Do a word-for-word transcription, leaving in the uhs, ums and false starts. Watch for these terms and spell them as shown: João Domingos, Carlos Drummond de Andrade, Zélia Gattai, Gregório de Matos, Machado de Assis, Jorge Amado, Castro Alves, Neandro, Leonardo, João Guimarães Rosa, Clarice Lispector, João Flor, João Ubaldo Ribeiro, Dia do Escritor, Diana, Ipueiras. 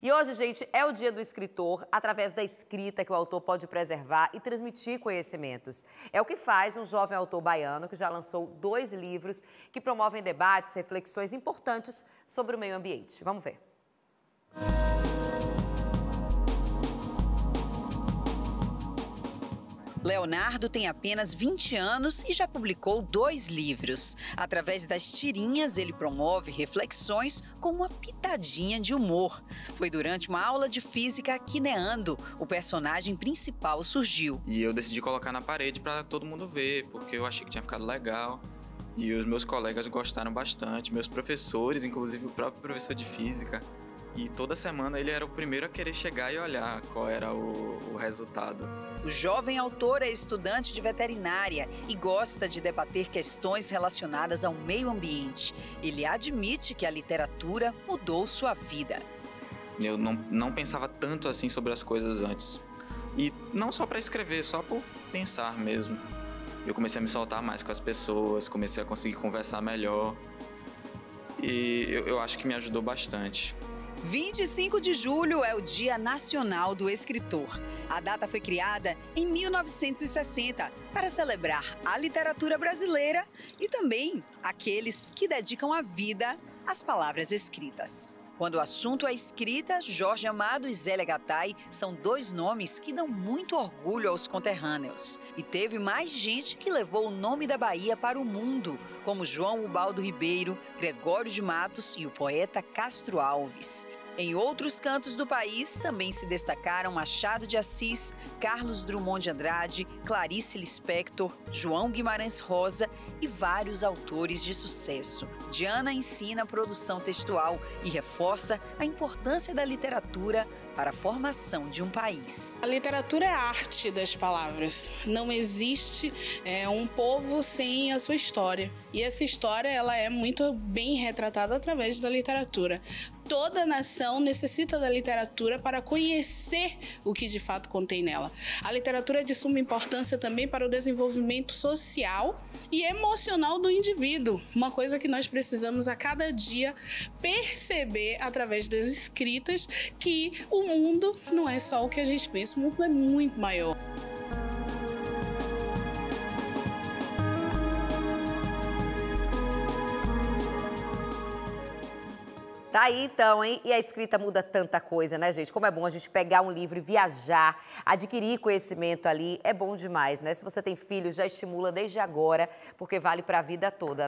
E hoje, gente, é o Dia do Escritor, através da escrita que o autor pode preservar e transmitir conhecimentos. É o que faz um jovem autor baiano que já lançou dois livros que promovem debates, reflexões importantes sobre o meio ambiente. Vamos ver. Leonardo tem apenas vinte anos e já publicou dois livros. Através das tirinhas, ele promove reflexões com uma pitadinha de humor. Foi durante uma aula de física que Neandro, o personagem principal, surgiu. E eu decidi colocar na parede para todo mundo ver, porque eu achei que tinha ficado legal. E os meus colegas gostaram bastante, meus professores, inclusive o próprio professor de física. E toda semana ele era o primeiro a querer chegar e olhar qual era o, o resultado. O jovem autor é estudante de veterinária e gosta de debater questões relacionadas ao meio ambiente. Ele admite que a literatura mudou sua vida. Eu não, não pensava tanto assim sobre as coisas antes. E não só para escrever, só por pensar mesmo. Eu comecei a me soltar mais com as pessoas, comecei a conseguir conversar melhor. E eu, eu acho que me ajudou bastante. vinte e cinco de julho é o Dia Nacional do Escritor. A data foi criada em mil novecentos e sessenta para celebrar a literatura brasileira e também aqueles que dedicam a vida às palavras escritas. Quando o assunto é escrita, Jorge Amado e Zélia Gattai são dois nomes que dão muito orgulho aos conterrâneos. E teve mais gente que levou o nome da Bahia para o mundo, como João Ubaldo Ribeiro, Gregório de Matos e o poeta Castro Alves. Em outros cantos do país também se destacaram Machado de Assis, Carlos Drummond de Andrade, Clarice Lispector, João Guimarães Rosa e vários autores de sucesso. Diana ensina produção textual e reforça a importância da literatura para a formação de um país. A literatura é a arte das palavras. Não existe é, um povo sem a sua história. E essa história ela é muito bem retratada através da literatura. Toda nação necessita da literatura para conhecer o que de fato contém nela. A literatura é de suma importância também para o desenvolvimento social e emocional do indivíduo. Uma coisa que nós precisamos a cada dia perceber através das escritas que o mundo não é só o que a gente pensa, o mundo é muito maior. Tá aí então, hein? E a escrita muda tanta coisa, né, gente? Como é bom a gente pegar um livro e viajar, adquirir conhecimento ali, é bom demais, né? Se você tem filhos, já estimula desde agora, porque vale para a vida toda.